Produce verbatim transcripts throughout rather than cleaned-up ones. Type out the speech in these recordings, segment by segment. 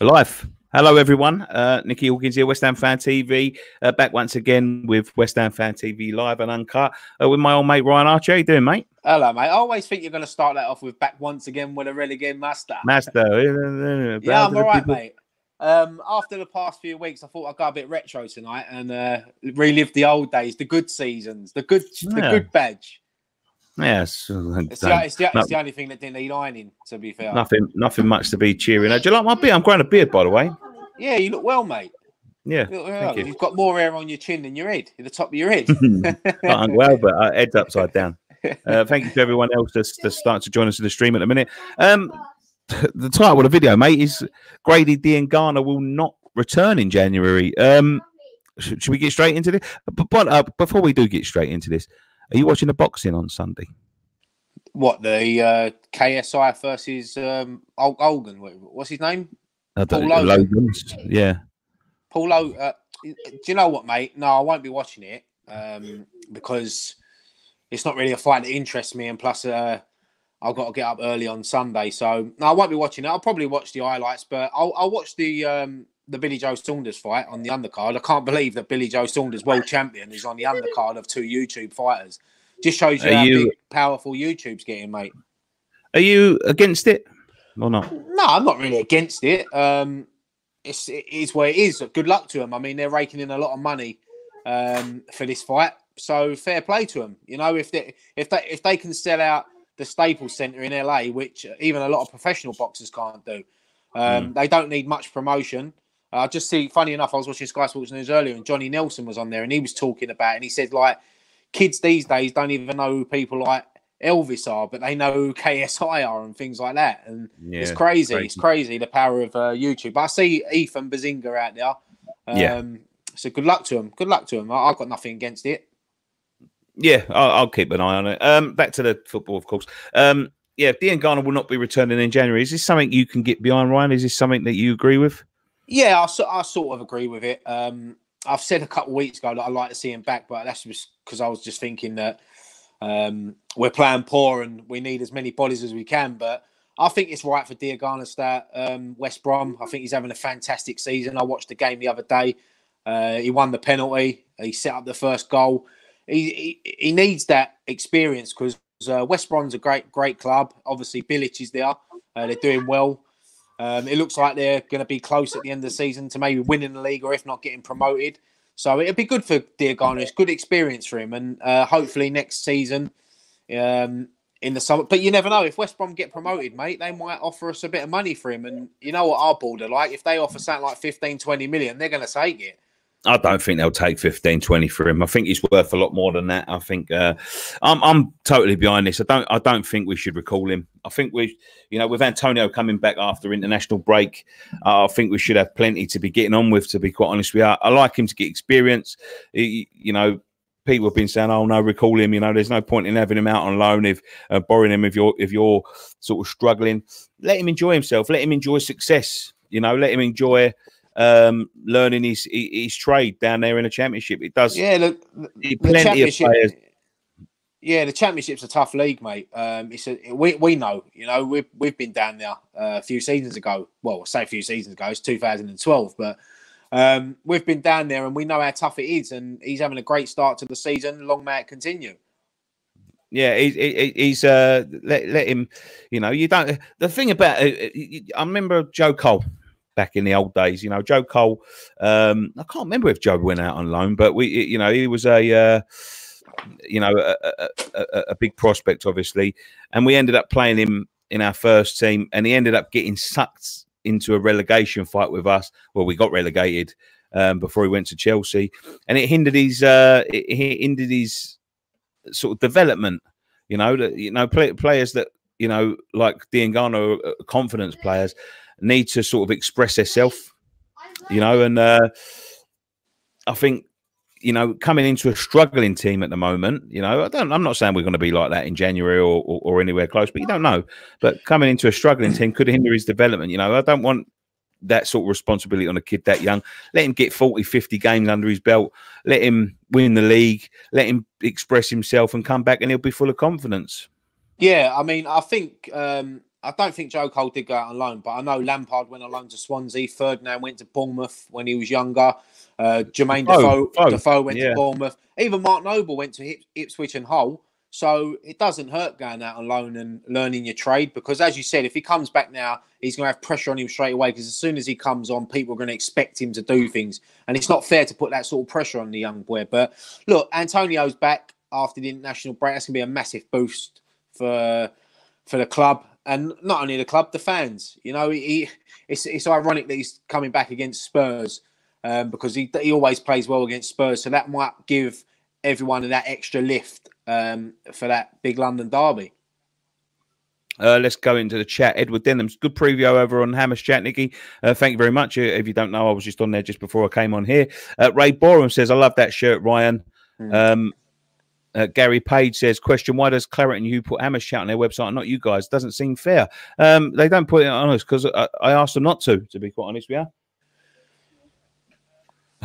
Alive. Hello, everyone. Uh, Nikki Hawkins here, West Ham Fan T V. Uh, back once again with West Ham Fan T V live and uncut uh, with my old mate Ryan Archer. How you doing, mate? Hello, mate. I always think you're going to start that off with back once again with a relegate master. Master. Yeah, I'm all right, people. Mate. Um, after the past few weeks, I thought I'd go a bit retro tonight and uh, relive the old days, the good seasons, the good, yeah. the good badge. Yes, yeah, it's, it's, it's, it's the only thing that didn't need ironing. To be fair, nothing, nothing much to be cheering. Do you like my beard? I'm growing a beard, by the way. Yeah, you look well, mate. Yeah, you look well. Thank you. You've got more hair on your chin than your head, at the top of your head. Not well, but uh, head's upside down. Uh, thank you to everyone else that's, that's starting to join us in the stream at the minute. Um, the title of the video, mate, is Grady Diangana will not return in January. Um, should we get straight into this? But uh, before we do get straight into this. Are you watching the boxing on Sunday? What, the uh, K S I versus um, Ogan? What's his name? Paul Ogan. Yeah. Paul Ogan. Uh, do you know what, mate? No, I won't be watching it um, because it's not really a fight that interests me. And plus, uh, I've got to get up early on Sunday. So, no, I won't be watching it. I'll probably watch the highlights, but I'll, I'll watch the... Um, the Billy Joe Saunders fight on the undercard. I can't believe that Billy Joe Saunders, world champion, is on the undercard of two YouTube fighters. Just shows you are how you, big, powerful YouTube's getting, mate. Are you against it or not? No, I'm not really against it. Um, it's, it is where it is. Good luck to them. I mean, they're raking in a lot of money um, for this fight, so fair play to them. You know, if they if they if they can sell out the Staples Center in L A, which even a lot of professional boxers can't do, um, mm. they don't need much promotion. I uh, just see, funny enough, I was watching Sky Sports News earlier and Johnny Nelson was on there and he was talking about it and he said, like, kids these days don't even know who people like Elvis are, but they know who K S I are and things like that. And yeah, it's crazy. crazy. It's crazy, the power of uh, YouTube. But I see Ethan Bazinga out there. Um, yeah. So good luck to him. Good luck to him. I I've got nothing against it. Yeah, I'll, I'll keep an eye on it. Um, back to the football, of course. Um, yeah, Diangana will not be returning in January. Is this something you can get behind, Ryan? Is this something that you agree with? Yeah, I, I sort of agree with it. Um, I've said a couple of weeks ago that I'd like to see him back, but that's just because I was just thinking that um, we're playing poor and we need as many bodies as we can. But I think it's right for Diangana to start um, West Brom. I think he's having a fantastic season. I watched the game the other day. Uh, he won the penalty. He set up the first goal. He he, he needs that experience because uh, West Brom's a great, great club. Obviously, Bilic is there. Uh, they're doing well. Um, it looks like they're going to be close at the end of the season to maybe winning the league or if not getting promoted. So it'll be good for Diangana. It's good experience for him. And uh, hopefully next season um, in the summer. But you never know. If West Brom get promoted, mate, they might offer us a bit of money for him. And you know what our board are like? If they offer something like fifteen, twenty million, they're going to take it. I don't think they'll take fifteen, twenty for him. I think he's worth a lot more than that. I think uh, I'm I'm totally behind this. I don't I don't think we should recall him. I think we, you know, with Antonio coming back after international break, uh, I think we should have plenty to be getting on with. To be quite honest, we are. I like him to get experience. He, you know, people have been saying, "Oh no, recall him." You know, there's no point in having him out on loan if uh, borrowing him if you're if you're sort of struggling. Let him enjoy himself. Let him enjoy success. You know, let him enjoy. Um, learning his, his his trade down there in the championship, it does. Yeah, look, the plenty of players. Yeah, the championship's a tough league, mate. Um, it's a, we we know, you know, we've we've been down there uh, a few seasons ago. Well, I say a few seasons ago, it's two thousand twelve, but um, we've been down there and we know how tough it is. And he's having a great start to the season. Long may it continue. Yeah, he, he, he's uh, let let him. You know, you don't. The thing about I remember Joe Cole. Back in the old days, you know, Joe Cole. Um, I can't remember if Joe went out on loan, but we, you know, he was a, uh, you know, a, a, a, a big prospect, obviously. And we ended up playing him in our first team, and he ended up getting sucked into a relegation fight with us. Well, we got relegated um, before he went to Chelsea, and it hindered his, uh, it hindered his sort of development. You know, that you know, play, players that you know, like Diangana, confidence players. Need to sort of express herself, you know, and uh, I think, you know, coming into a struggling team at the moment, you know, I don't, I'm not saying we're going to be like that in January or, or, or anywhere close, but you don't know. But coming into a struggling team could hinder his development, you know. I don't want that sort of responsibility on a kid that young. Let him get forty, fifty games under his belt. Let him win the league. Let him express himself and come back and he'll be full of confidence. Yeah, I mean, I think... Um... I don't think Joe Cole did go out on loan, but I know Lampard went on loan to Swansea. Ferdinand went to Bournemouth when he was younger. Uh, Jermaine Defoe, Defoe, Defoe went yeah. to Bournemouth. Even Mark Noble went to Ips Ipswich and Hull. So it doesn't hurt going out on loan and learning your trade because, as you said, if he comes back now, he's going to have pressure on him straight away because as soon as he comes on, people are going to expect him to do things. And it's not fair to put that sort of pressure on the young boy. But look, Antonio's back after the international break. That's going to be a massive boost for, for the club. And not only the club, the fans. You know, he, it's, it's ironic that he's coming back against Spurs um, because he, he always plays well against Spurs. So that might give everyone that extra lift um, for that big London derby. Uh, let's go into the chat. Edward Denham's good preview over on Hammers Chat, Nikki. Uh, thank you very much. If you don't know, I was just on there just before I came on here. Uh, Ray Borum says, I love that shirt, Ryan. Mm. Um Uh, Gary Page says, question, why does Claret and Hugh put Hammers Chat on their website and not you guys? Doesn't seem fair. Um, they don't put it on us because I, I asked them not to, to be quite honest with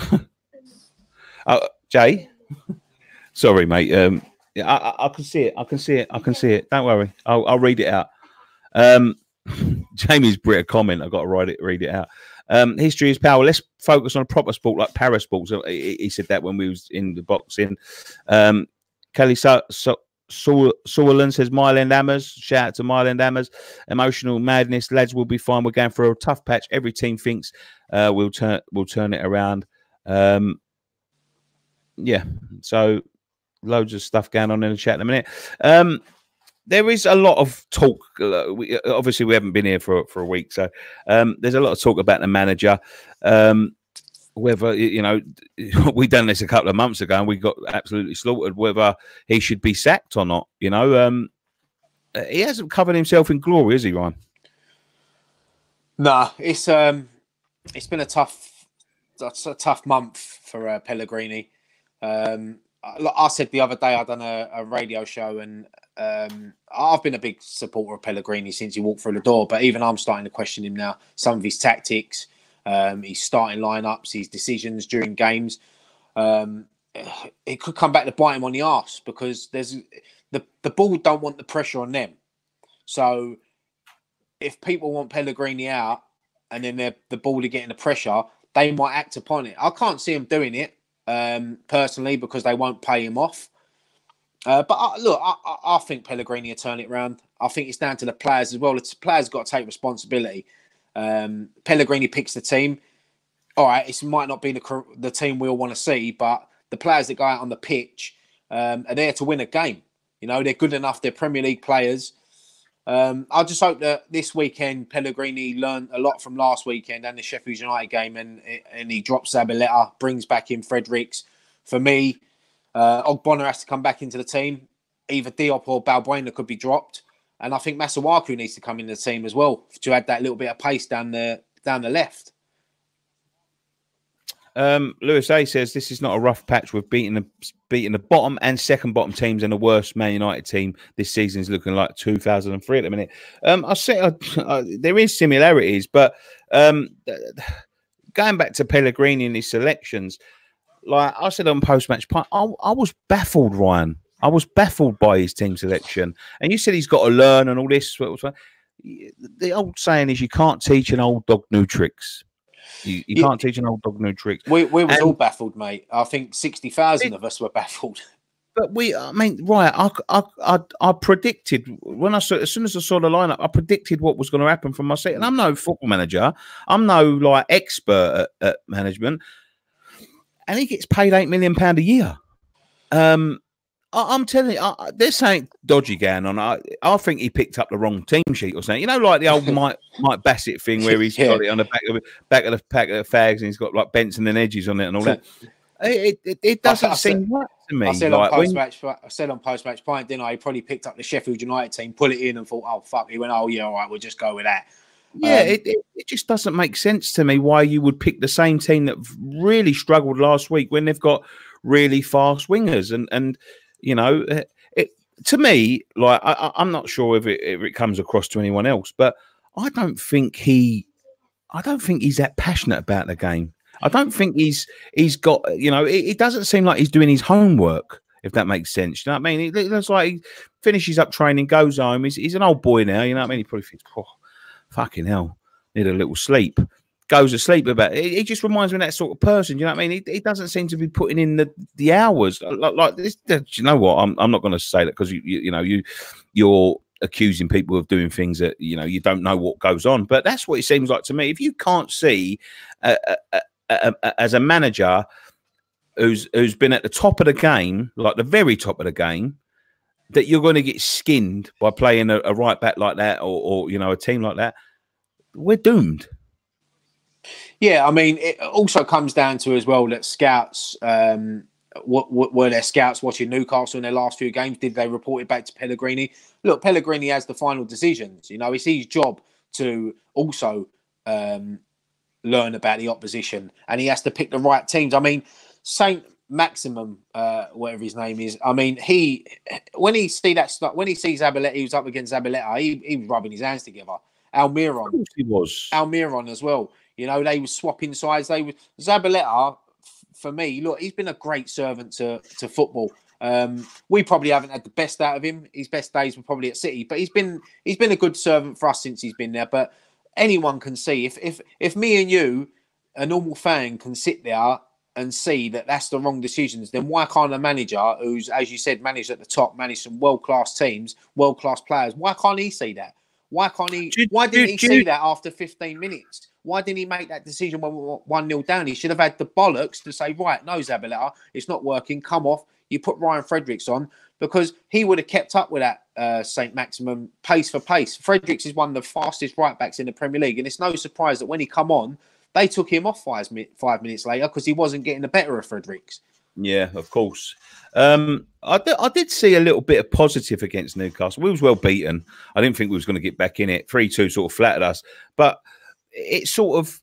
you. uh, Jay? Sorry, mate. Um, yeah, I, I, I can see it. I can see it. I can see it. Don't worry. I'll, I'll read it out. Um, Jamie's Brit comment. I've got to write it, read it out. Um, history is power. Let's focus on a proper sport like para sports. So he, he said that when we was in the boxing. Um, Kelly so so Sutherland says, Myland Hammers. Shout out to Myland Hammers. Emotional madness. Lads, will be fine. We're going for a tough patch. Every team thinks uh, we'll turn we'll turn it around. Um, yeah. So loads of stuff going on in the chat in a minute. Um, there is a lot of talk. Uh, we, obviously, we haven't been here for for a week, so um, there's a lot of talk about the manager. Um, Whether, you know, we done this a couple of months ago and we got absolutely slaughtered, whether he should be sacked or not, you know. Um, he hasn't covered himself in glory, has he, Ryan? Nah, it's um, it's been a tough, that's a tough month for uh, Pellegrini. Um, I, I said the other day I done a, a radio show and um, I've been a big supporter of Pellegrini since he walked through the door, but even I'm starting to question him now. Some of his tactics. Um, his starting lineups, his decisions during games, um, it could come back to bite him on the arse because there's the the ball don't want the pressure on them. So if people want Pellegrini out and then the ball are getting the pressure, they might act upon it. I can't see him doing it um, personally because they won't pay him off. Uh, but I, look, I, I think Pellegrini will turn it round. I think it's down to the players as well. The players got to take responsibility. Um, Pellegrini picks the team. All right, it might not be the, the team we'll want to see, but the players that go out on the pitch um, are there to win a game. You know, they're good enough. They're Premier League players. Um, I just hope that this weekend Pellegrini learned a lot from last weekend and the Sheffield United game, and and he drops Zabaleta, brings back in Fredericks. For me, uh, Ogbonna has to come back into the team. Either Diop or Balbuena could be dropped. And I think Masuaku needs to come in the team as well to add that little bit of pace down the down the left. Um, Lewis A says this is not a rough patch. We've beaten the beating the bottom and second bottom teams and the worst Man United team this season is looking like two thousand three at the minute. Um, I say I, I, there is similarities, but um, going back to Pellegrini and his selections, like I said on post match, I, I was baffled, Ryan. I was baffled by his team selection. And you said he's got to learn and all this. The old saying is you can't teach an old dog new tricks. You, you yeah. can't teach an old dog new tricks. We, we were and all baffled, mate. I think sixty thousand of us were baffled. But we, I mean, right, I, I, I, I predicted, when I saw, as soon as I saw the lineup, I predicted what was going to happen from my seat. And I'm no football manager. I'm no like expert at, at management. And he gets paid eight million pounds a year. Um, I'm telling you, I, there's something dodgy going on. I, I think he picked up the wrong team sheet or something. You know, like the old Mike Mike Bassett thing where he's yeah. got it on the back of the back of the pack of the fags and he's got like Benson and edges on it and all that. It it, it doesn't I, I seem said, right to me. I said, like, on post -match, when, I said on post match point, didn't I? He probably picked up the Sheffield United team, put it in, and thought, oh fuck. He went, oh yeah, all right, we'll just go with that. Yeah, um, it, it, it just doesn't make sense to me why you would pick the same team that really struggled last week when they've got really fast wingers and and. You know, it to me, like I, I'm not sure if it, if it comes across to anyone else, but I don't think he, I don't think he's that passionate about the game. I don't think he's he's got. You know, it, it doesn't seem like he's doing his homework. if that makes sense. You know what I mean? It looks like he finishes up training, goes home. He's, he's an old boy now. You know what I mean? He probably thinks, oh, fucking hell, need a little sleep. Goes to sleep about it. He just reminds me of that sort of person. You know what I mean? He, he doesn't seem to be putting in the the hours like, like this. You know what? I'm I'm not going to say that because you, you you know you you're accusing people of doing things that you know you don't know what goes on. But that's what it seems like to me. If you can't see uh, uh, uh, uh, as a manager who's who's been at the top of the game, like the very top of the game, that you're going to get skinned by playing a, a right back like that or, or you know a team like that, we're doomed. Yeah, I mean, it also comes down to as well that scouts, um, what, what were their scouts watching Newcastle in their last few games? Did they report it back to Pellegrini? Look, Pellegrini has the final decisions. You know, it's his job to also um, learn about the opposition, and he has to pick the right teams. I mean, Saint Maximum, uh, whatever his name is. I mean, he when he see that stuff, when he sees Zabaleta, he was up against Zabaleta. He, he was rubbing his hands together. Almiron, of course he was. Almiron as well. You know, they were swapping sides. They were Zabaleta, for me, look, he's been a great servant to, to football. Um, we probably haven't had the best out of him. His best days were probably at City, but he's been he's been a good servant for us since he's been there. But anyone can see if if if me and you, a normal fan, can sit there and see that that's the wrong decisions, then why can't a manager who's, as you said, managed at the top, managed some world class teams, world class players, why can't he see that? Why can't he? Why didn't he see that after fifteen minutes? Why didn't he make that decision when we were one nil down? He should have had the bollocks to say, right, no, Zabaleta, it's not working. Come off. You put Ryan Fredericks on because he would have kept up with that uh, Saint Maximum pace for pace. Fredericks is one of the fastest right-backs in the Premier League, and it's no surprise that when he come on, they took him off five, five minutes later because he wasn't getting the better of Fredericks. Yeah, of course. Um, I, I did see a little bit of positive against Newcastle. We was well beaten. I didn't think we was going to get back in it. three two sort of flattered us. But it's sort of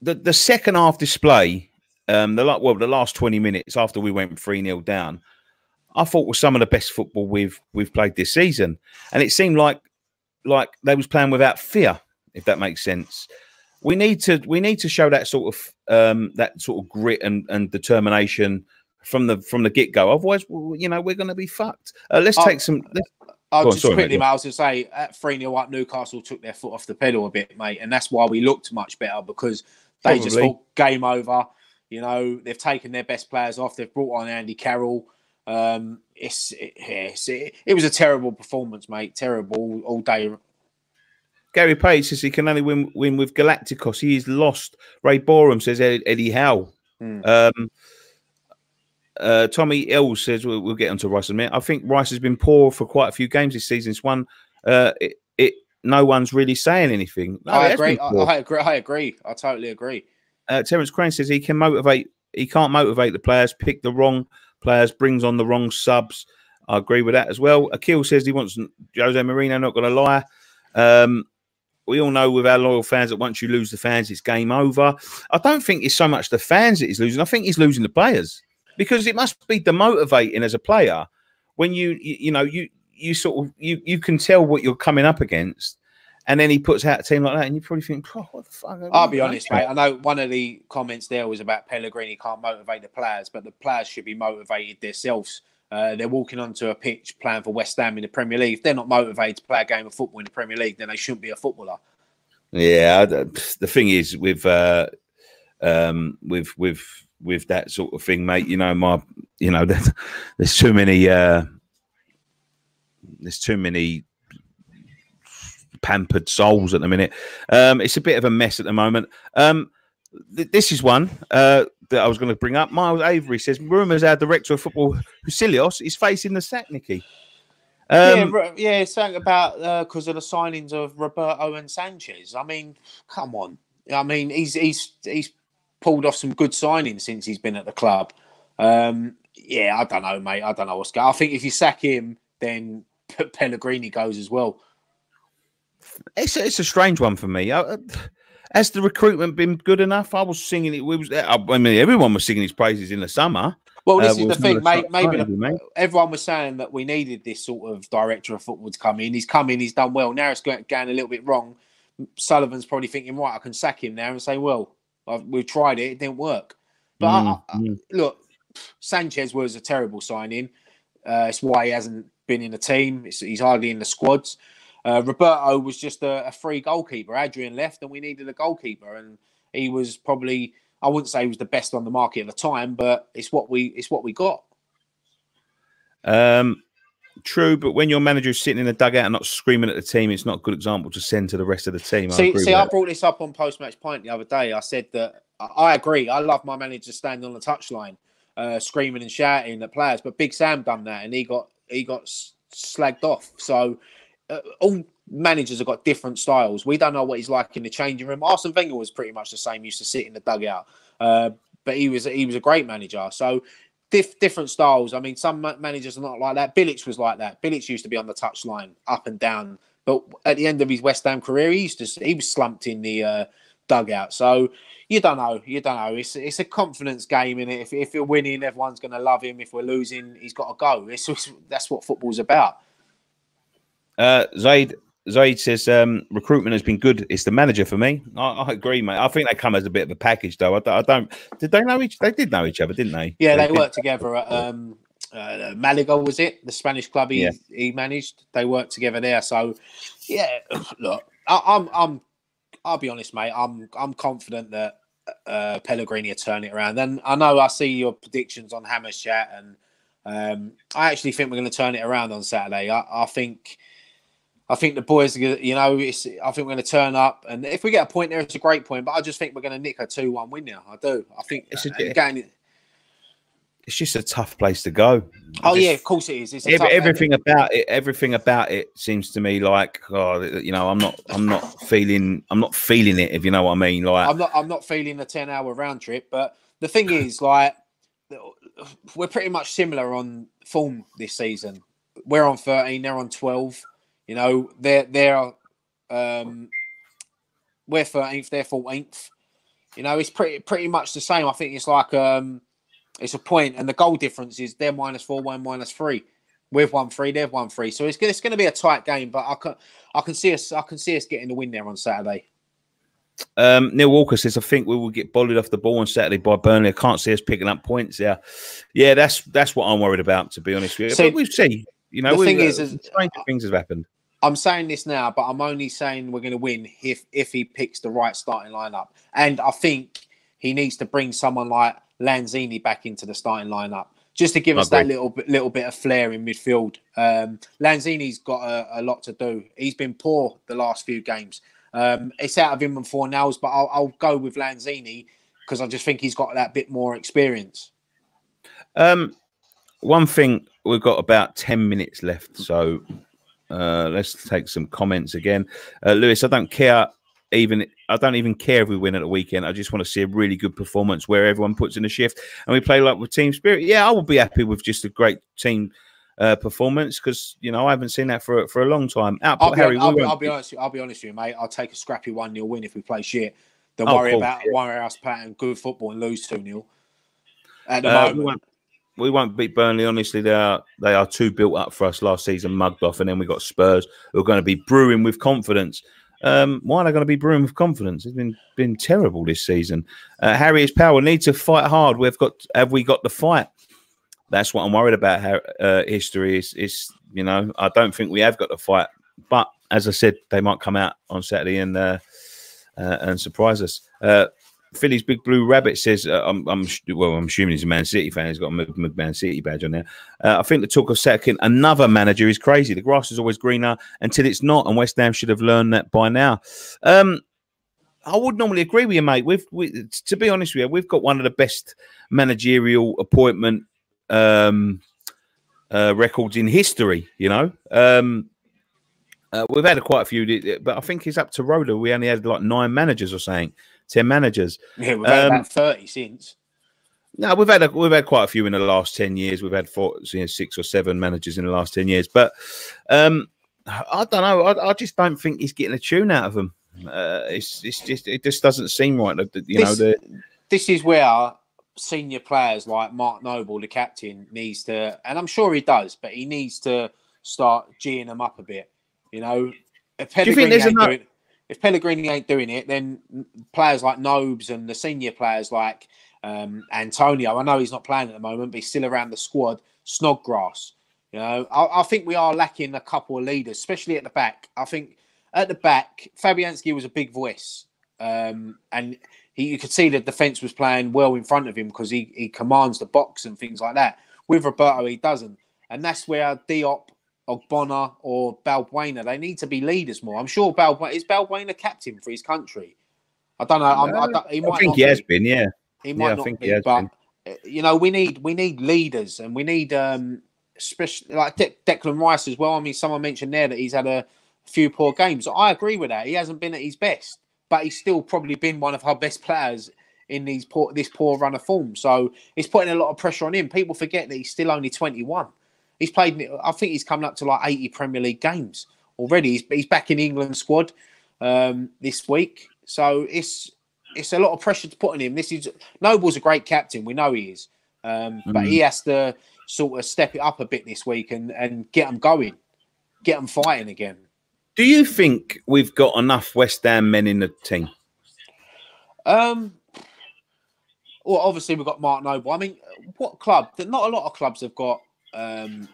the, the second half display, um, the well, the last twenty minutes after we went three nil down, I thought was some of the best football we've we've played this season. And it seemed like like they was playing without fear, if that makes sense. We need to we need to show that sort of um, that sort of grit and, and determination from the from the get go. Otherwise, you know, we're going to be fucked. Uh, let's take I'll, some. Let's, I'll just on, sorry, quickly, mate. I was going to say at three nil up, Newcastle took their foot off the pedal a bit, mate, and that's why we looked much better because they Probably. just thought game over. You know, they've taken their best players off. They've brought on Andy Carroll. Um, it's it, it's it, it was a terrible performance, mate. Terrible all day. Gary Page says he can only win win with Galacticos. He is lost. Ray Borum says Eddie Howe. Mm. Um, uh, Tommy L says we'll, we'll get onto Rice in a minute. I think Rice has been poor for quite a few games this season. It's one uh, it, it no one's really saying anything. No, I agree. I, I agree. I agree. I totally agree. Uh, Terence Crane says he can motivate. He can't motivate the players. Pick the wrong players. Brings on the wrong subs. I agree with that as well. Akil says he wants Jose Mourinho. Not going to lie. Um, We all know with our loyal fans that once you lose the fans, it's game over. I don't think it's so much the fans that he's losing. I think he's losing the players because it must be demotivating as a player when you, you, you know, you you sort of you you can tell what you're coming up against, and then he puts out a team like that, and you probably think, oh, what the fuck? I'll be honest, mate. I know one of the comments there was about Pellegrini can't motivate the players, but the players should be motivated themselves. Uh, they're walking onto a pitch playing for West Ham in the Premier League. If they're not motivated to play a game of football in the Premier League, then they shouldn't be a footballer. Yeah, the thing is with uh, um, with with with that sort of thing, mate. You know, my you know, there's too many uh, there's too many pampered souls at the minute. Um, it's a bit of a mess at the moment. Um, th this is one. Uh, that I was going to bring up. Miles Avery says, rumours our director of football, Husilios, is facing the sack, Nikki. Um, yeah, yeah, something about because uh, of the signings of Roberto and Sanchez. I mean, come on. I mean, he's he's he's pulled off some good signings since he's been at the club. Um, yeah, I don't know, mate. I don't know what's going on. I think if you sack him, then Pellegrini goes as well. It's a, it's a strange one for me. I, I... Has the recruitment been good enough? I was singing it. We was, I mean, everyone was singing his praises in the summer. Well, this uh, is the thing, mate. Maybe the, mate. Everyone was saying that we needed this sort of director of football to come in. He's come in. He's done well. Now it's going, going a little bit wrong. Sullivan's probably thinking, right, I can sack him now and say, well, I've, we've tried it. It didn't work. But mm, I, I, mm. look, Sanchez was a terrible signing. Uh, it's why he hasn't been in the team. It's, he's hardly in the squads. Uh, Roberto was just a, a free goalkeeper. Adrian left and we needed a goalkeeper. And he was probably, I wouldn't say he was the best on the market at the time, but it's what we, it's what we got. Um, true, but when your manager is sitting in the dugout and not screaming at the team, it's not a good example to send to the rest of the team. I see, see I brought this up on Post-Match Pint the other day. I said that I, I agree. I love my manager standing on the touchline, uh, screaming and shouting at players, but Big Sam done that and he got, he got slagged off. So uh, all managers have got different styles. We don't know what he's like in the changing room. Arsene Wenger was pretty much the same. He used to sit in the dugout, uh, but he was, he was a great manager. So Dif different styles. I mean, some managers are not like that. Bilic was like that. Bilic used to be on the touchline, up and down. But at the end of his West Ham career, he used to he was slumped in the uh, dugout. So you don't know. You don't know. It's it's a confidence game, innit? If if you're winning, everyone's going to love him. If we're losing, he's got to go. It's, it's that's what football's about. Uh, Zaid Zaid says um, recruitment has been good. It's the manager for me. I, I agree, mate. I think they come as a bit of a package, though. I, I don't. Did they know each? They did know each other, didn't they? Yeah, they, they worked together at um, uh, Malaga. Was it the Spanish club he yeah. he managed? They worked together there. So, yeah. Look, I, I'm I'm I'll be honest, mate. I'm I'm confident that uh, Pellegrini will turn it around. And I know I see your predictions on Hammer's Chat, and um, I actually think we're going to turn it around on Saturday. I, I think. I think the boys, you know, it's, I think we're going to turn up. And if we get a point there, it's a great point. But I just think we're going to nick a two one win now. I do. I think it's, a, again, it's just a tough place to go. Oh, just, yeah, of course it is. It's every, everything game. about it, everything about it seems to me like, oh, you know, I'm not, I'm not feeling, I'm not feeling it. If you know what I mean, like I'm not, I'm not feeling a ten hour round trip. But the thing is, like, we're pretty much similar on form this season. We're on thirteen, they're on twelve. You know, they're, they're, um, we're thirteenth, they're fourteenth. You know, it's pretty pretty much the same. I think it's like um, it's a point, and the goal difference is they're minus four, one minus three. We've won three, they've won three. So it's it's going to be a tight game, but I can I can see us I can see us getting the win there on Saturday. Um, Neil Walker says, I think we will get bullied off the ball on Saturday by Burnley. I can't see us picking up points there. Yeah, that's that's what I'm worried about, to be honest with you. So, but we've seen, you know, the thing is, is strange things have happened. I'm saying this now, but I'm only saying we're going to win if if he picks the right starting lineup. And I think he needs to bring someone like Lanzini back into the starting lineup just to give us that little bit little bit of flair in midfield. Um, Lanzini's got a, a lot to do. He's been poor the last few games. Um, it's out of him and Fornals, but I'll, I'll go with Lanzini because I just think he's got that bit more experience. Um, one thing, we've got about ten minutes left, so. Uh, let's take some comments again. Uh, Lewis, I don't care even I don't even care if we win at the weekend. I just want to see a really good performance where everyone puts in a shift and we play like with team spirit. Yeah, I will be happy with just a great team uh, performance because you know I haven't seen that for for a long time. Output, I'll, be, Harry, I'll, I'll be honest. I'll be honest with you, mate. I'll take a scrappy one nil win if we play shit. Don't oh, worry cool. about yeah. worry us playing good football and lose two nil. At the uh, moment. We won't. We won't beat Burnley. Honestly, they are they are too built up for us last season, mugged off, and then we got Spurs who are going to be brewing with confidence. Um, why are they going to be brewing with confidence? It's been been terrible this season. Uh, Harry is power. Need to fight hard. We've got have we got the fight? That's what I'm worried about. How, uh, history is is you know I don't think we have got the fight. But as I said, they might come out on Saturday and uh, uh, and surprise us. Uh, Philly's Big Blue Rabbit says, uh, I'm, I'm well, I'm assuming he's a Man City fan. He's got a Man City badge on there. Uh, I think the talk of sacking another manager is crazy. The grass is always greener until it's not, and West Ham should have learned that by now. Um, I would normally agree with you, mate. We've, we, to be honest with you, we've got one of the best managerial appointment um, uh, records in history, you know. Um, uh, we've had quite a few, but I think it's up to Roda. We only had like nine managers or something. ten managers. Yeah, we've had um, about thirty since. No, we've had a, we've had quite a few in the last ten years. We've had four, you know, six or seven managers in the last ten years. But um, I don't know. I, I just don't think he's getting a tune out of them. Uh, it's it's just it just doesn't seem right. You know, this, the... this is where senior players like Mark Noble, the captain, needs to, and I'm sure he does, but he needs to start geeing them up a bit. You know, do you think there's enough? If Pellegrini ain't doing it, then players like Nobes and the senior players like Um, Antonio, I know he's not playing at the moment, but he's still around the squad. Snodgrass, you know, I, I think we are lacking a couple of leaders, especially at the back. I think at the back, Fabianski was a big voice, um, and he, you could see the defence was playing well in front of him because he, he commands the box and things like that. With Roberto, he doesn't, and that's where Diop, Ogbonna, or Balbuena, they need to be leaders more. I'm sure Balbuena is Balbuena captain for his country. I don't know. I'm, I, don't, he might I think not he has be. been, yeah. He might yeah, not I think be, he has but been. you know, we need we need leaders, and we need um, especially like De Declan Rice as well. I mean, someone mentioned there that he's had a few poor games. I agree with that. He hasn't been at his best, but he's still probably been one of our best players in these poor, this poor run of form. So it's putting a lot of pressure on him. People forget that he's still only twenty-one. He's played, I think he's coming up to like eighty Premier League games already. He's, he's back in the England squad um, this week. So it's it's a lot of pressure to put on him. This is Noble's a great captain. We know he is. Um, mm-hmm. But he has to sort of step it up a bit this week and, and get them going. Get them fighting again. Do you think we've got enough West Ham men in the team? Um, well, obviously we've got Mark Noble. I mean, what club? Not a lot of clubs have got... Um,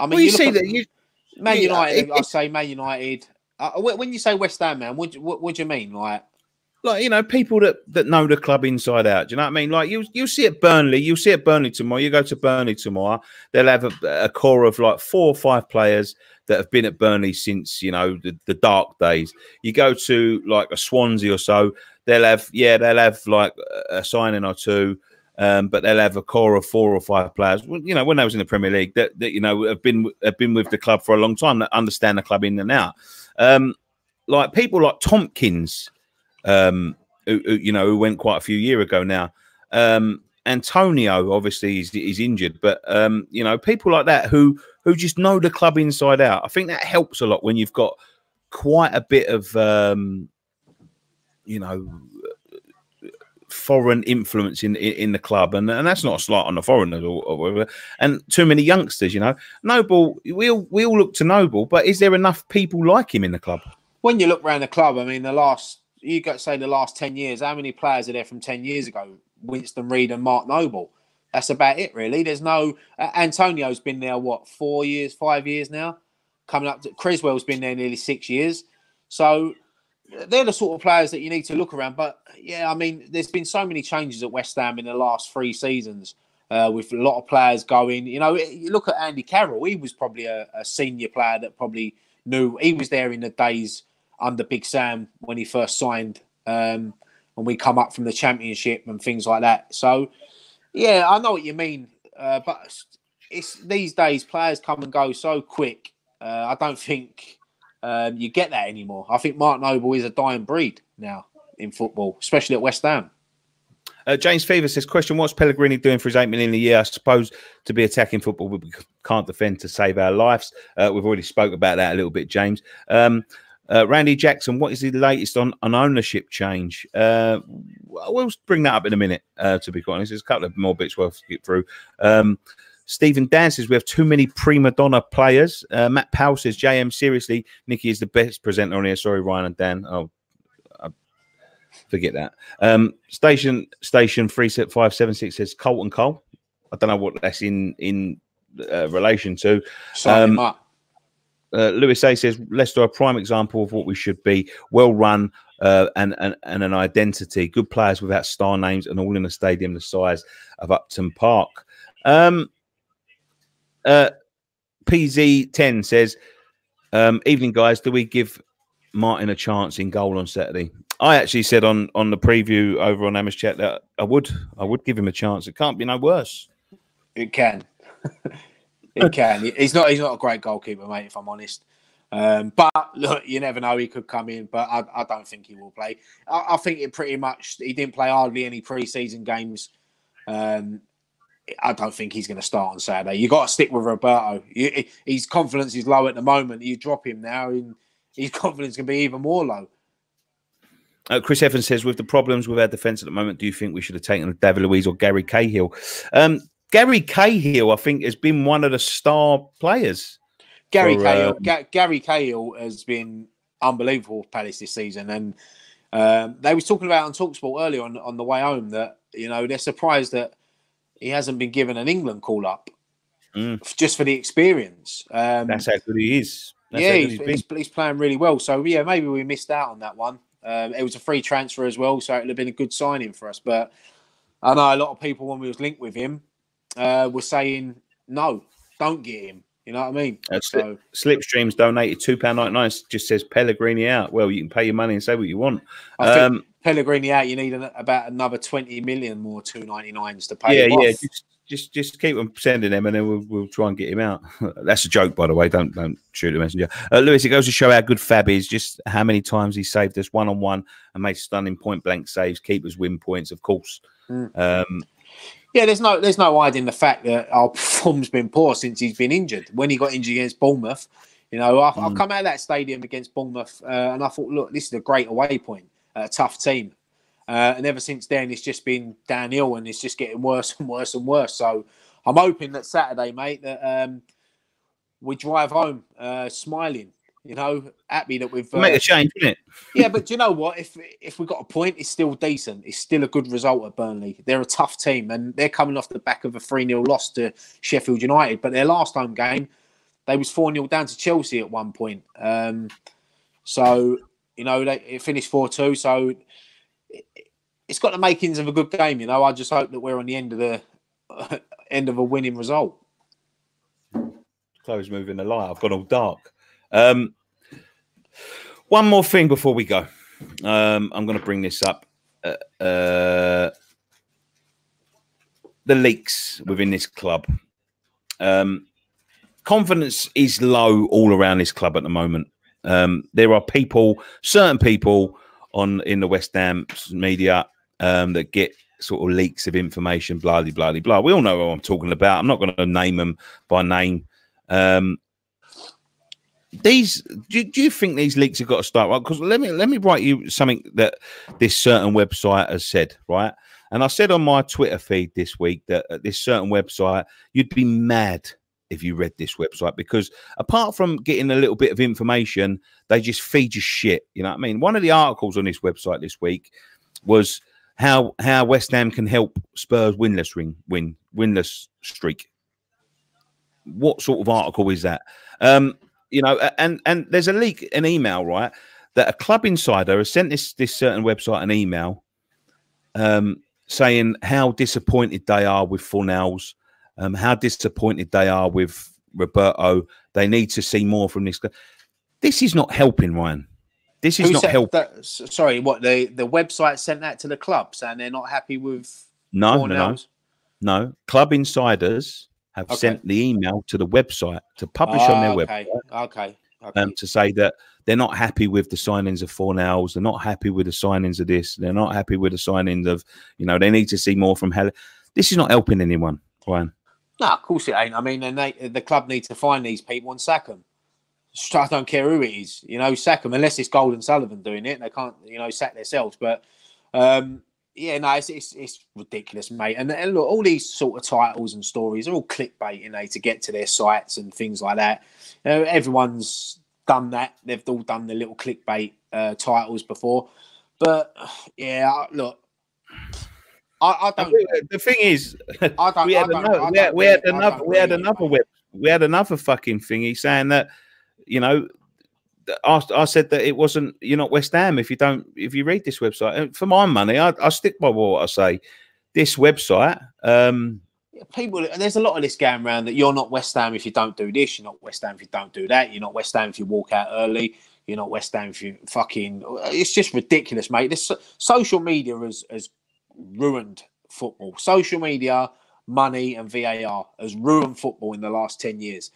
I mean, well, you, you see that you, Man United. Yeah, it, I say Man United. Uh, when you say West Ham, man, what, what, what do you mean? Like, like you know, people that that know the club inside out. Do you know what I mean? Like, you you see at Burnley, you see at Burnley tomorrow. You go to Burnley tomorrow. They'll have a, a core of like four or five players that have been at Burnley since, you know, the, the dark days. You go to like a Swansea or so. They'll have yeah, they'll have like a signing or two. Um, but they'll have a core of four or five players. You know, when they was in the Premier League, that, that you know have been have been with the club for a long time, that understand the club in and out. Um, like people like Tompkins, um, who, who you know who went quite a few years ago now. Um, Antonio, obviously, is is injured, but um, you know, people like that who who just know the club inside out. I think that helps a lot when you've got quite a bit of um, you know. foreign influence in, in in the club, and and that's not a slight on the foreigners or, or whatever. And too many youngsters, you know. Noble, we all we all look to Noble, but is there enough people like him in the club? When you look around the club, I mean, the last you got to say the last ten years, how many players are there from ten years ago? Winston Reid and Mark Noble. That's about it, really. There's no uh, Antonio's been there what four years, five years now. Coming up, to, Creswell's been there nearly six years. So. They're the sort of players that you need to look around. But, yeah, I mean, there's been so many changes at West Ham in the last three seasons uh, with a lot of players going. You know, you look at Andy Carroll. He was probably a, a senior player that probably knew. He was there in the days under Big Sam when he first signed um, and we come up from the Championship and things like that. So, yeah, I know what you mean. Uh, but it's these days, players come and go so quick. Uh, I don't think... Um, you get that anymore. I think Mark Noble is a dying breed now in football, especially at West Ham. Uh, James Fever says, question, what's Pellegrini doing for his eight million a year? I suppose to be attacking football, but we can't defend to save our lives. Uh, we've already spoke about that a little bit, James. Um, uh, Randy Jackson, what is the latest on an ownership change? Uh, we'll bring that up in a minute, uh, to be quite honest. There's a couple of more bits worth to get through. Um Stephen Dan says, we have too many prima donna players. Uh, Matt Powell says, J M, seriously, Nikki is the best presenter on here. Sorry, Ryan and Dan. Oh, I forget that. Um, Station Station three five seven six says, Colton Cole. I don't know what that's in, in uh, relation to. Um, uh, Lewis A says, Leicester are a prime example of what we should be. Well run uh, and, and, and an identity. Good players without star names and all in a stadium the size of Upton Park. Um, Uh, P Z ten says, um, evening, guys. Do we give Martin a chance in goal on Saturday? I actually said on, on the preview over on Amish Chat that I would I would give him a chance. It can't be no worse. It can. It can. He's not he's not a great goalkeeper, mate, if I'm honest. Um, but, look, you never know. He could come in, but I, I don't think he will play. I, I think it pretty much... He didn't play hardly any pre-season games. Um I don't think he's going to start on Saturday. You've got to stick with Roberto. You, his confidence is low at the moment. You drop him now, and his confidence can be even more low. Uh, Chris Evans says, with the problems with our defence at the moment, do you think we should have taken David Luiz or Gary Cahill? Um, Gary Cahill, I think, has been one of the star players. Gary, for, Cahill, um... Ga Gary Cahill has been unbelievable for Palace this season. And um, they were talking about on TalkSport earlier on, on the way home that You know, they're surprised that he hasn't been given an England call-up mm. just for the experience. Um, That's how good he is. That's yeah, he's, he's, he's playing really well. So, yeah, maybe we missed out on that one. Um, it was a free transfer as well, so it would have been a good signing for us. But I know a lot of people, when we was linked with him, uh, were saying, no, don't get him. You know what I mean? Uh, so, Slipstream's donated two pounds ninety-nine. Just says Pellegrini out. Well, you can pay your money and say what you want. I um, think Pellegrini out, you need an, about another twenty million more two ninety-nines to pay yeah, him off. Yeah, yeah. Just, just, just keep on sending them and then we'll, we'll try and get him out. That's a joke, by the way. Don't don't shoot the messenger. Uh, Lewis, it goes to show how good Fab is, just how many times he saved us one-on-one -on -one and made stunning point-blank saves. Keepers win points, of course. Mm. Um Yeah, there's no there's no hiding the fact that our form's been poor since he's been injured. When he got injured against Bournemouth, you know, I, mm. I come out of that stadium against Bournemouth uh, and I thought, look, this is a great away point, a tough team. Uh, and ever since then, it's just been downhill and it's just getting worse and worse and worse. So I'm hoping that Saturday, mate, that um, we drive home uh, smiling, you know, happy that we've... Uh, Make a change, isn't it? Yeah, but do you know what? If if we got a point, it's still decent. It's still a good result at Burnley. They're a tough team and they're coming off the back of a three nil loss to Sheffield United. But their last home game, they was four nil down to Chelsea at one point. Um, so, you know, they, it finished four two. So it, it's got the makings of a good game, you know. I just hope that we're on the end of, the, uh, end of a winning result. Chloe's moving the light. I've gone all dark. Um, one more thing before we go. Um, I'm going to bring this up. Uh, uh, the leaks within this club. Um, confidence is low all around this club at the moment. Um, there are people, certain people on in the West Ham media um, that get sort of leaks of information, blah, blah, blah, blah. We all know what I'm talking about. I'm not going to name them by name. Um, These do, do you think these leaks have got to start right? Because let me let me write you something that this certain website has said, right? And I said on my Twitter feed this week that at this certain website, you'd be mad if you read this website, because apart from getting a little bit of information, they just feed you shit. You know what I mean? One of the articles on this website this week was how how West Ham can help Spurs winless ring win winless streak. What sort of article is that? Um You know, and and there's a leak, an email, right? That a club insider has sent this this certain website an email, um, saying how disappointed they are with Fornals, um, how disappointed they are with Roberto. They need to see more from this guy. This is not helping, Ryan. This is Who not helping. That, sorry, what the the website sent that to the clubs, and they're not happy with no, Fornals? no, no, no. Club insiders have okay. sent the email to the website to publish oh, on their okay. website okay. okay. Um, to say that they're not happy with the signings of Fornals, they're not happy with the signings of this, they're not happy with the signings of, you know, they need to see more from Hell. This is not helping anyone, Ryan. No, of course it ain't. I mean, and they, the club needs to find these people and sack them. I don't care who it is, you know, sack them, unless it's Golden Sullivan doing it. They can't, you know, sack themselves. But, um, yeah, no, it's, it's it's ridiculous, mate. And, and look, all these sort of titles and stories are all clickbait, you know, to get to their sites and things like that. You know, everyone's done that. They've all done the little clickbait uh, titles before. But, yeah, look, I, I don't... The thing is, we had another web. We had another fucking thingy saying that, you know... I, I said that it wasn't, you're not West Ham if you don't, if you read this website. And for my money, I, I stick by what I say. This website, um, people, and there's a lot of this going around that you're not West Ham if you don't do this, you're not West Ham if you don't do that, you're not West Ham if you walk out early, you're not West Ham if you fucking. It's just ridiculous, mate. This social media has, has ruined football. Social media, money, and V A R has ruined football in the last ten years.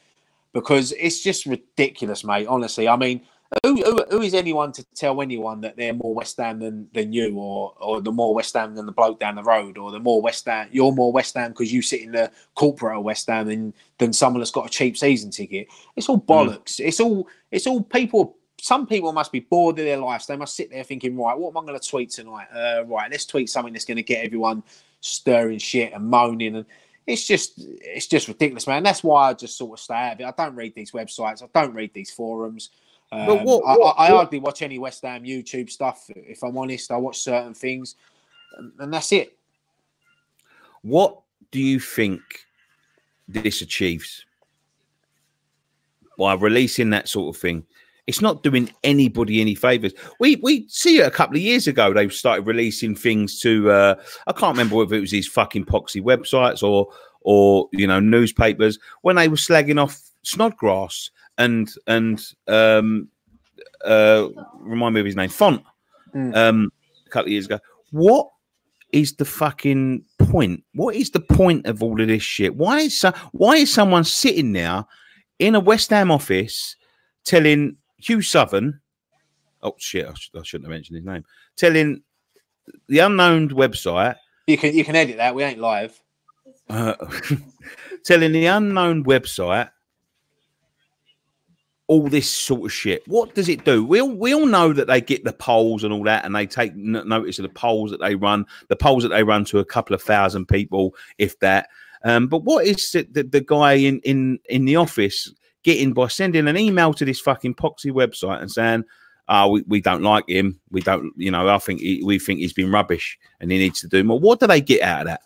Because it's just ridiculous, mate, honestly. I mean, who, who, who is anyone to tell anyone that they're more West Ham than, than you, or or the more West Ham than the bloke down the road, or the more West Ham, you're more West Ham because you sit in the corporate of West Ham than, than someone that's got a cheap season ticket. It's all bollocks. Mm. It's all it's all people. Some people must be bored of their lives. They must sit there thinking, right, what am I going to tweet tonight? Uh, right, let's tweet something that's going to get everyone stirring shit and moaning and... It's just, it's just ridiculous, man. That's why I just sort of stay out of it. I don't read these websites. I don't read these forums. Um, but what, what, I, I what? hardly watch any West Ham YouTube stuff, if I'm honest. I watch certain things, and that's it. What do you think this achieves by releasing that sort of thing? It's not doing anybody any favours. We we see it a couple of years ago. They started releasing things to uh, I can't remember whether it was these fucking poxy websites or or you know newspapers when they were slagging off Snodgrass and and um, uh, remind me of his name Font mm. um, a couple of years ago. What is the fucking point? What is the point of all of this shit? Why is so, why is someone sitting there in a West Ham office telling Hugh Southern, oh shit, I, sh I shouldn't have mentioned his name, telling the unknown website, you can you can edit that, we ain't live, uh, telling the unknown website all this sort of shit. What does it do? We all, we all know that they get the polls and all that, and they take notice of the polls that they run, the polls that they run to a couple of thousand people, if that. Um, but what is it that the guy in, in, in the office getting by sending an email to this fucking poxy website and saying, oh, we, we don't like him. We don't, you know, I think he, we think he's been rubbish and he needs to do more. What do they get out of that?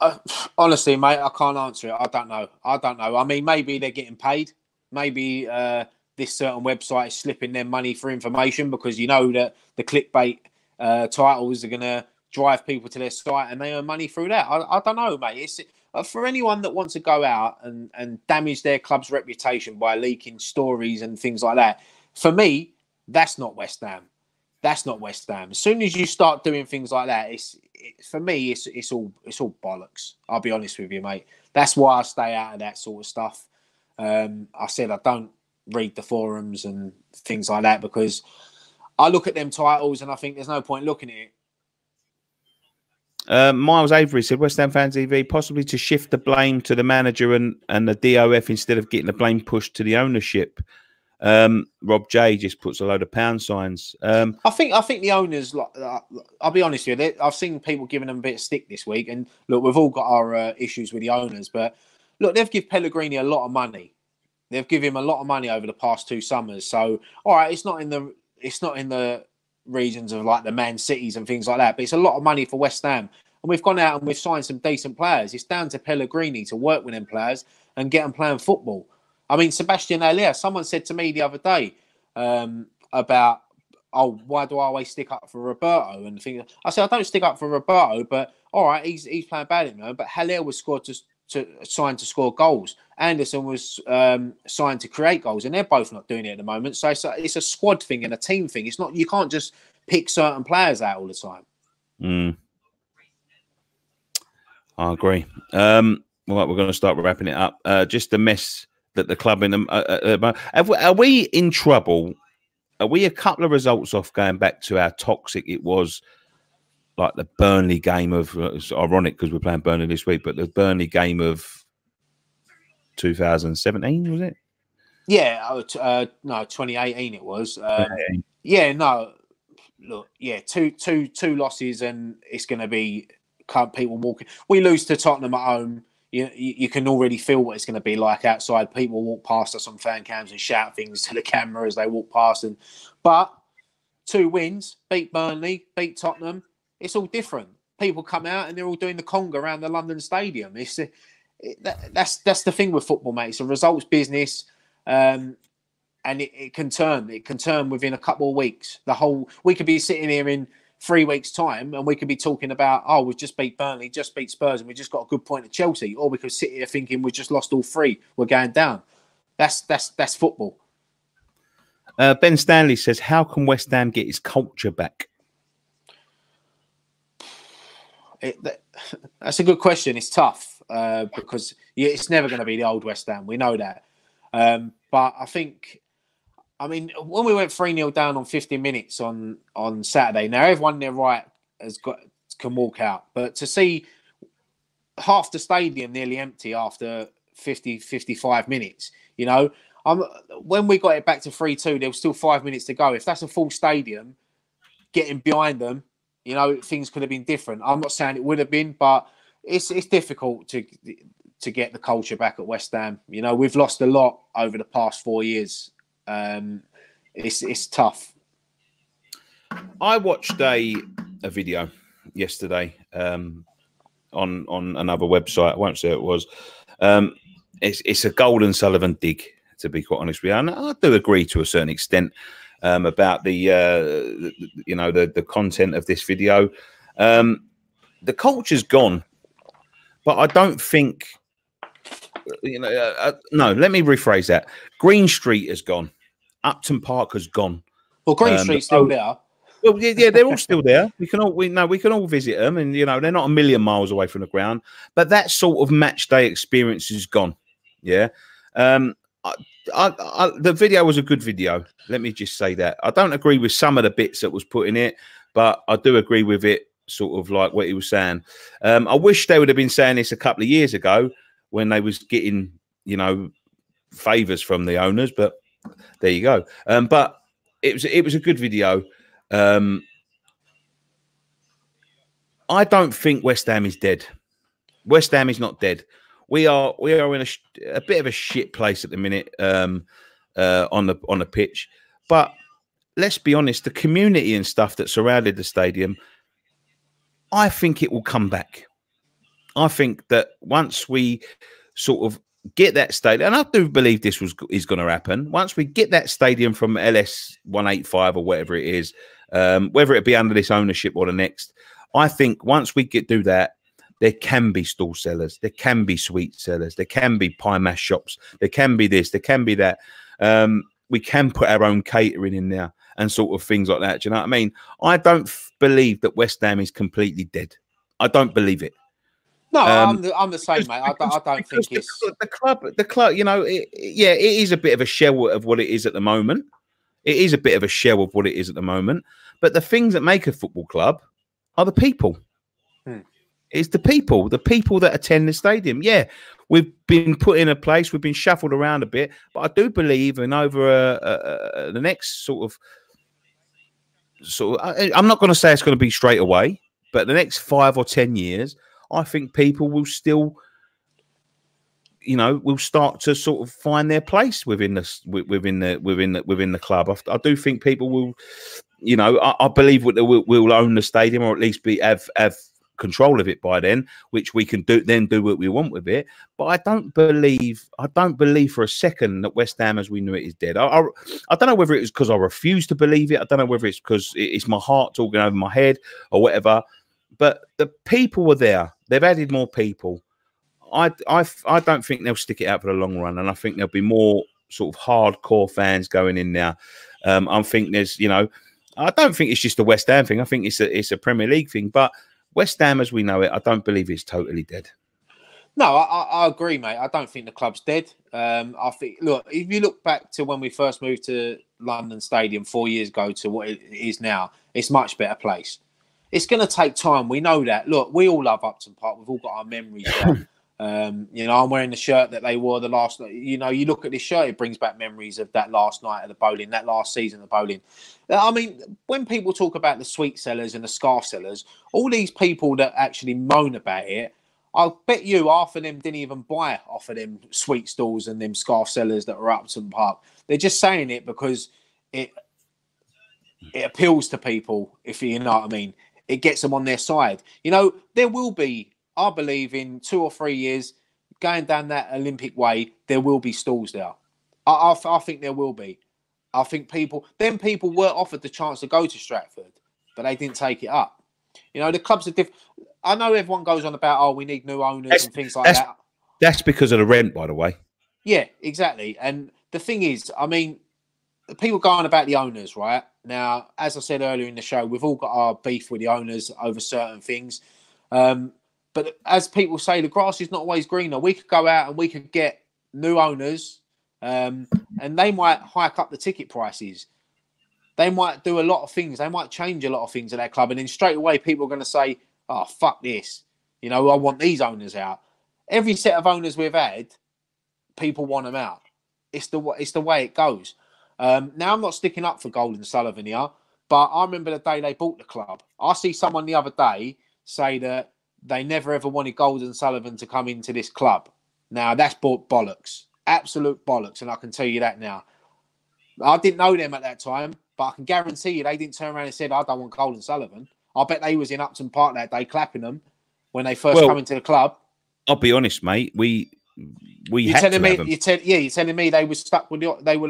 Uh, honestly, mate, I can't answer it. I don't know. I don't know. I mean, maybe they're getting paid. Maybe uh, this certain website is slipping their money for information because you know that the clickbait uh, titles are going to drive people to their site and they earn money through that. I, I don't know, mate. It's, uh, for anyone that wants to go out and, and damage their club's reputation by leaking stories and things like that, for me, that's not West Ham. That's not West Ham. As soon as you start doing things like that, it's it, for me, it's it's all it's all bollocks. I'll be honest with you, mate. That's why I stay out of that sort of stuff. Um, I said I don't read the forums and things like that because I look at them titles and I think there's no point looking at it. Uh, Miles Avery said, West Ham Fan T V, possibly to shift the blame to the manager and, and the D O F instead of getting the blame pushed to the ownership. Um, Rob J just puts a load of pound signs. Um, I think I think the owners, like, I'll be honest with you, I've seen people giving them a bit of stick this week. And look, we've all got our uh, issues with the owners, but look, they've given Pellegrini a lot of money. They've given him a lot of money over the past two summers. So, all right, it's not in the it's not in the regions of like the Man Cities and things like that, but it's a lot of money for West Ham. And we've gone out and we've signed some decent players. It's down to Pellegrini to work with them players and get them playing football. I mean, Sebastian Allaire, someone said to me the other day um, about, oh, why do I always stick up for Roberto? And things. I said, I don't stick up for Roberto, but all right, he's he's playing badly now. But Allaire was scored to. To signed to score goals. Anderson was um, signed to create goals, and they're both not doing it at the moment. So it's a, it's a squad thing and a team thing. It's not, you can't just pick certain players out all the time. Mm. I agree. Um, well, we're going to start wrapping it up. Uh, just the mess that the club in them. Uh, uh, have we, are we in trouble? Are we a couple of results off going back to how toxic it was? Like the Burnley game of, it's ironic because we're playing Burnley this week, but the Burnley game of two thousand seventeen, was it? Yeah, uh, no, twenty eighteen it was. Um, yeah, no, look, yeah, two, two, two losses and it's going to be people walking. We lose to Tottenham at home. You, you can already feel what it's going to be like outside. People walk past us on fan cams and shout things to the camera as they walk past. And, but two wins, beat Burnley, beat Tottenham. It's all different. People come out and they're all doing the conga around the London Stadium. It's it, that, that's that's the thing with football, mate. It's a results business, um, and it, it can turn. It can turn within a couple of weeks. The whole we could be sitting here in three weeks' time, and we could be talking about, oh, we've just beat Burnley, just beat Spurs, and we just got a good point at Chelsea. Or we could sit here thinking we've just lost all three. We're going down. That's that's that's football. Uh, Ben Stanley says, "How can West Ham get his culture back?" It, that, that's a good question. It's tough uh, because it's never going to be the old West Ham. We know that. Um, but I think, I mean, when we went three nil down on fifty minutes on, on Saturday, now everyone near right has got can walk out. But to see half the stadium nearly empty after fifty, fifty-five minutes, you know, um, when we got it back to three two, there was still five minutes to go. If that's a full stadium, getting behind them, you know, things could have been different. I'm not saying it would have been, but it's it's difficult to to get the culture back at West Ham. You know, we've lost a lot over the past four years. Um, it's it's tough. I watched a a video yesterday um, on on another website. I won't say it was. Um, it's it's a Golden Sullivan dig, to be quite honest with you. And I do agree to a certain extent um, about the, uh, the you know the the content of this video. Um, the culture's gone, but I don't think you know. Uh, no, let me rephrase that. Green Street has gone. Upton Park has gone. Well, Green um, Street's still there. Well, yeah, yeah, they're all still there. We can all we know we can all visit them, and you know they're not a million miles away from the ground. But that sort of match day experience is gone. Yeah, um, I, I, I, the video was a good video. Let me just say that I don't agree with some of the bits that was put in it, but I do agree with it. Sort of like what he was saying. Um, I wish they would have been saying this a couple of years ago when they was getting you know favors from the owners. But there you go. Um, but it was it was a good video. Um, I don't think West Ham is dead. West Ham is not dead. We are we are in a, a bit of a shit place at the minute um, uh, on the on the pitch. But let's be honest, the community and stuff that surrounded the stadium, I think it will come back. I think that once we sort of get that stadium, and I do believe this was is going to happen. Once we get that stadium from L S one eighty-five or whatever it is, um, whether it be under this ownership or the next, I think once we get do that, there can be stall sellers, there can be sweet sellers, there can be pie mash shops, there can be this, there can be that. Um, we can put our own catering in there and sort of things like that. Do you know what I mean? I don't believe that West Ham is completely dead. I don't believe it. No, um, I'm, the, I'm the same, because, mate. I, I don't think the, it's... The club, the club, you know, it, yeah, it is a bit of a shell of what it is at the moment. It is a bit of a shell of what it is at the moment. But the things that make a football club are the people. Hmm. It's the people, the people that attend the stadium. Yeah, we've been put in a place, we've been shuffled around a bit, but I do believe in over uh, uh, the next sort of... sort of I, I'm not going to say it's going to be straight away, but the next five or ten years... I think people will still, you know, will start to sort of find their place within the within the within the, within the club. I, I do think people will, you know, I, I believe that we'll, we'll own the stadium, or at least be have have control of it by then, which we can do then do what we want with it. But I don't believe, I don't believe for a second that West Ham as we knew it is dead. I I, I don't know whether it was because I refuse to believe it. I don't know whether it's because it's my heart talking over my head or whatever. But the people were there. They've added more people. I, I, I don't think they'll stick it out for the long run, and I think there'll be more sort of hardcore fans going in now. Um, I think there's, you know, I don't think it's just a West Ham thing. I think it's a, it's a Premier League thing. But West Ham, as we know it, I don't believe it's totally dead. No, I, I agree, mate. I don't think the club's dead. Um, I think, look, if you look back to when we first moved to London Stadium four years ago to what it is now, it's a much better place. It's going to take time. We know that. Look, we all love Upton Park. We've all got our memories there. Um, you know, I'm wearing the shirt that they wore the last night. You know, you look at this shirt, it brings back memories of that last night at the bowling, that last season of bowling. I mean, when people talk about the sweet sellers and the scarf sellers, all these people that actually moan about it, I'll bet you half of them didn't even buy off of them sweet stalls and them scarf sellers that are Upton Park. They're just saying it because it, it appeals to people, if you know what I mean. It gets them on their side. You know, there will be, I believe, in two or three years, going down that Olympic way, there will be stalls there. I, I, I think there will be. I think people, then people were offered the chance to go to Stratford, but they didn't take it up. You know, the clubs are different. I know everyone goes on about, oh, we need new owners that's, and things like that's, that. That's because of the rent, by the way. Yeah, exactly. And the thing is, I mean, people go on about the owners, right? Now, as I said earlier in the show, we've all got our beef with the owners over certain things. Um, but as people say, the grass is not always greener. We could go out and we could get new owners um, and they might hike up the ticket prices. They might do a lot of things. They might change a lot of things at that club. And then straight away, people are going to say, oh, fuck this. You know, I want these owners out. Every set of owners we've had, people want them out. It's the, it's the way it goes. Um, now, I'm not sticking up for Golden Sullivan here, but I remember the day they bought the club. I see someone the other day say that they never ever wanted Golden Sullivan to come into this club. Now, that's bought bollocks. Absolute bollocks, and I can tell you that now. I didn't know them at that time, but I can guarantee you they didn't turn around and said, I don't want Golden Sullivan. I bet they was in Upton Park that day clapping them when they first well, come into the club. I'll be honest, mate. We we you're had telling to me, have them. You're tell, yeah, you're telling me they were stuck with the, they were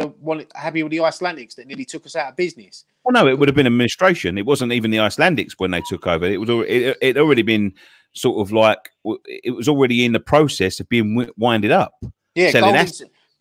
happy with the Icelandics that nearly took us out of business. Well, no, it would have been administration. It wasn't even the Icelandics when they took over. It was it it already been sort of like it was already in the process of being winded up. Yeah, Golden,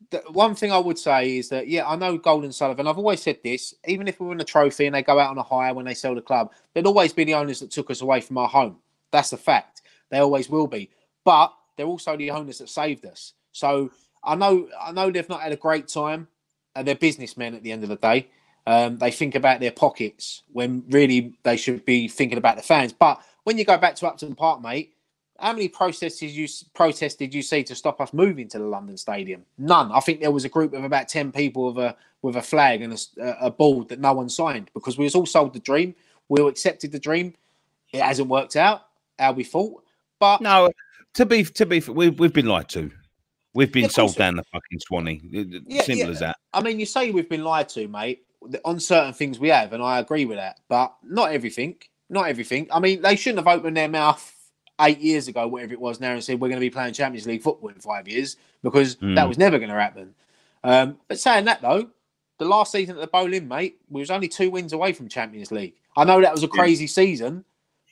the one thing I would say is that, yeah, I know Golden Sullivan, I've always said this, even if we win a trophy and they go out on a high when they sell the club, they'll always be the owners that took us away from our home. That's a fact. They always will be. But they're also the owners that saved us. So I know I know they've not had a great time, and they're businessmen at the end of the day. Um, they think about their pockets when really they should be thinking about the fans. But when you go back to Upton Park, mate, how many protests did you, protests did you see to stop us moving to the London Stadium? None. I think there was a group of about ten people with a with a flag and a, a board that no one signed, because we was all sold the dream. We all accepted the dream. It hasn't worked out how we thought. But no, to be to be, we, we've been lied to. We've been yeah, sold down the fucking Swanee. Yeah, Simple yeah. as that. I mean, you say we've been lied to, mate. On certain things we have, and I agree with that. But not everything. Not everything. I mean, they shouldn't have opened their mouth eight years ago, whatever it was now, and said, we're going to be playing Champions League football in five years because mm. that was never going to happen. Um, but saying that, though, the last season at the Bowling, mate, we was only two wins away from Champions League. I know that was a crazy yeah. season,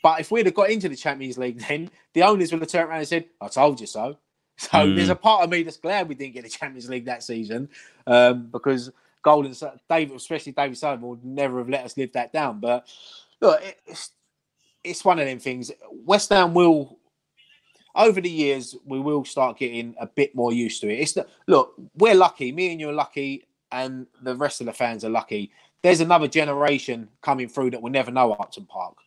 but if we'd have got into the Champions League then, the owners would have turned around and said, I told you so. So mm. there's a part of me that's glad we didn't get the Champions League that season um, because Golden, David, especially David Sullivan, would never have let us live that down. But look, it's... It's one of them things. West Ham will, over the years, we will start getting a bit more used to it. It's not, look, we're lucky. Me and you are lucky, and the rest of the fans are lucky. There's another generation coming through that will never know Upton Park.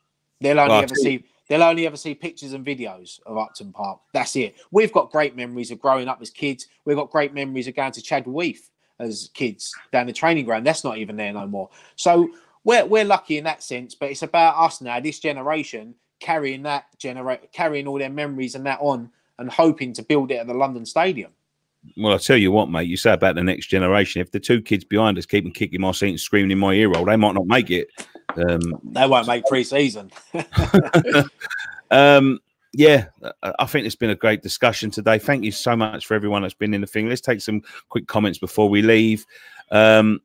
They'll only well, ever see they'll only ever see pictures and videos of Upton Park. That's it. We've got great memories of growing up as kids. We've got great memories of going to Chadwell Heath as kids down the training ground. That's not even there no more. So. We're, we're lucky in that sense, but it's about us now, this generation, carrying that genera carrying all their memories and that on and hoping to build it at the London Stadium. Well, I tell you what, mate, you say about the next generation. If the two kids behind us keep them kicking my seat and screaming in my ear roll, they might not make it. Um, they won't make pre-season. um, yeah, I think it's been a great discussion today. Thank you so much for everyone that's been in the thing. Let's take some quick comments before we leave. Um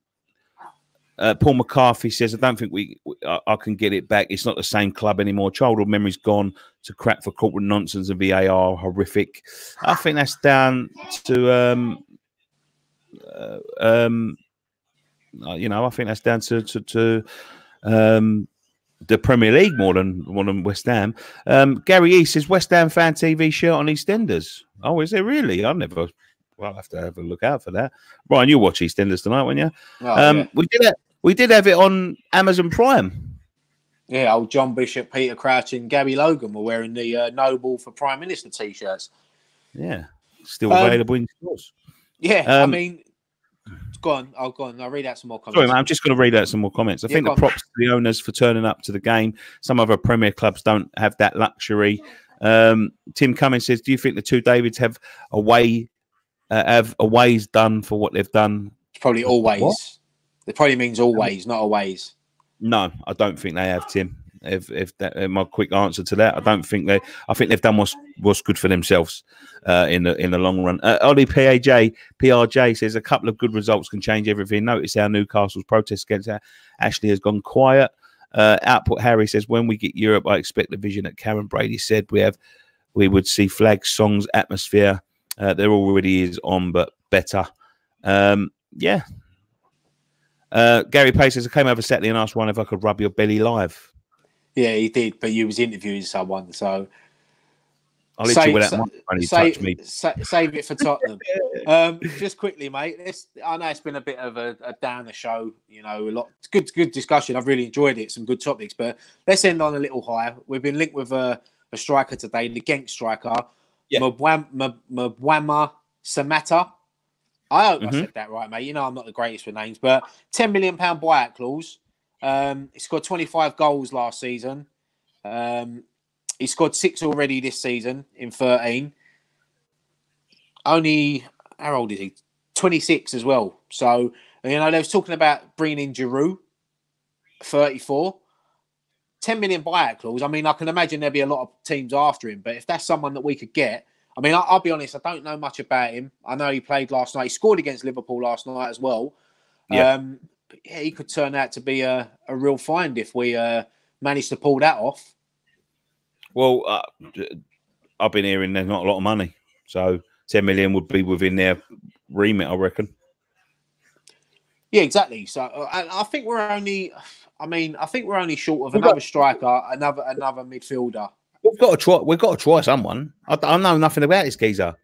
Uh, Paul McCarthy says, I don't think we, we I, I can get it back. It's not the same club anymore. Childhood memories gone to crap for corporate nonsense and V A R. Horrific. I think that's down to, um, uh, um, uh, you know, I think that's down to, to, to um, the Premier League more than, more than West Ham. Um, Gary E says, West Ham Fan T V shirt on EastEnders. Oh, is it really? I've never... I'll have to have a look out for that. Ryan, you'll watch EastEnders tonight, won't you? Oh, um, yeah. We did it. We did have it on Amazon Prime. Yeah, old John Bishop, Peter Crouch, and Gabby Logan were wearing the uh, Noble for Prime Minister T-shirts. Yeah, still um, available in stores. Yeah, um, I mean, go on. I'll go on. I'll read out some more comments. Sorry, man, I'm just going to read out some more comments. I yeah, think the props on. to the owners for turning up to the game. Some other Premier clubs don't have that luxury. Um, Tim Cummins says, "Do you think the two Davids have a way?" Uh, have a ways done for what they've done? It's probably always. What? It probably means always, not always. No, I don't think they have, Tim. If, if that, my quick answer to that, I don't think they. I think they've done what's what's good for themselves uh, in the in the long run. Uh, Ollie P A J P R J says a couple of good results can change everything. Notice how Newcastle's protest against Ashley has gone quiet. Uh, Output Harry says when we get Europe, I expect the vision that Karen Brady said we have. We would see flags, songs, atmosphere. Uh, there already is on, but better. Um, yeah. Uh, Gary Pace says, I came over Saturday and asked one if I could rub your belly live. Yeah, he did, but you was interviewing someone, so... I'll let you with that money, touch me. Save it for Tottenham. um, just quickly, mate. This, I know it's been a bit of a, a downer show. You know, a lot. It's good, good discussion. I've really enjoyed it. Some good topics, but let's end on a little higher. We've been linked with a, a striker today, the Genk striker, Yeah. Mbwama Samata. I hope mm -hmm. I said that right, mate. You know I'm not the greatest with names, but ten million pound buyout clause. Um, he scored twenty-five goals last season. Um, he scored six already this season in thirteen. Only, how old is he? twenty-six as well. So, you know, they was talking about bringing in Giroud, thirty-four. ten million buyout clause, I mean, I can imagine there'd be a lot of teams after him, but if that's someone that we could get, I mean, I'll, I'll be honest, I don't know much about him. I know he played last night. He scored against Liverpool last night as well. Yeah. Um, but yeah, he could turn out to be a, a real find if we uh, manage to pull that off. Well, uh, I've been hearing there's not a lot of money. So ten million would be within their remit, I reckon. Yeah, exactly. So uh, I think we're only... I mean, I think we're only short of we've another got, striker, another another midfielder. We've got to try. We've got to try someone. I, I know nothing about this geezer.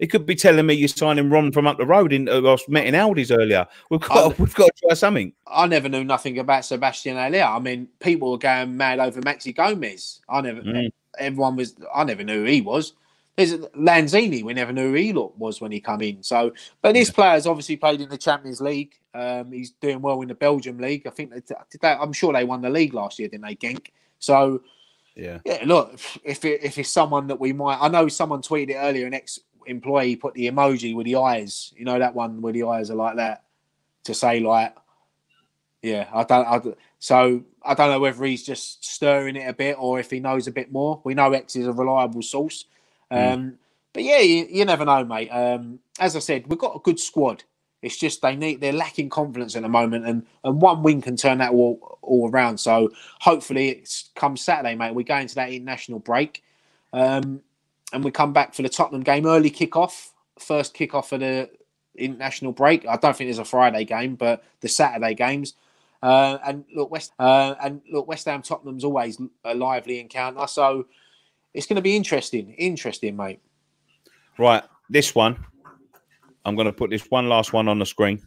He could be telling me you're signing Ron from up the road. In I was met in Aldi's earlier. We've got. I, we've got to try something. I never knew nothing about Sebastian Allaire. I mean, people were going mad over Maxi Gomez. I never. Mm. Everyone was. I never knew who he was. There's Lanzini. We never knew who he was when he come in. So, but this player's obviously played in the Champions League. Um, he's doing well in the Belgium league. I think they, they, I'm sure they won the league last year, didn't they, Genk? So, yeah, yeah. Look, if it, if it's someone that we might, I know someone tweeted it earlier. An ex-employee put the emoji with the eyes. You know that one where the eyes are like that to say like, yeah. I don't. I, so I don't know whether he's just stirring it a bit or if he knows a bit more. We know X is a reliable source. Um, but yeah, you, you never know, mate. Um, as I said, we've got a good squad. It's just they need they're lacking confidence at the moment, and and one win can turn that all all around. So hopefully, it's come Saturday, mate. We go into that international break, um, and we come back for the Tottenham game early kickoff, first kickoff of the international break. I don't think there's a Friday game, but the Saturday games. Uh, and look, West uh, and look, West Ham Tottenham's always a lively encounter. So. It's going to be interesting, interesting, mate. Right, this one, I'm going to put this one last one on the screen,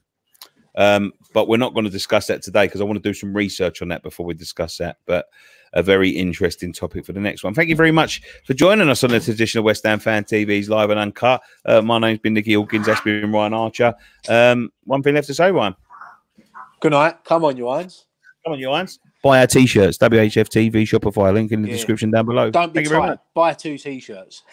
um, but we're not going to discuss that today because I want to do some research on that before we discuss that, but a very interesting topic for the next one. Thank you very much for joining us on this edition of West Ham Fan T V's Live and Uncut. Uh, my name's been Nikki Hawkins, that's been Ryan Archer. Um, one thing left to say, Ryan. Good night. Come on, you irons. Come on, you irons. Buy our T-shirts, W H F T V Shopify, link in the yeah. description down below. Don't be tired. Buy two T-shirts.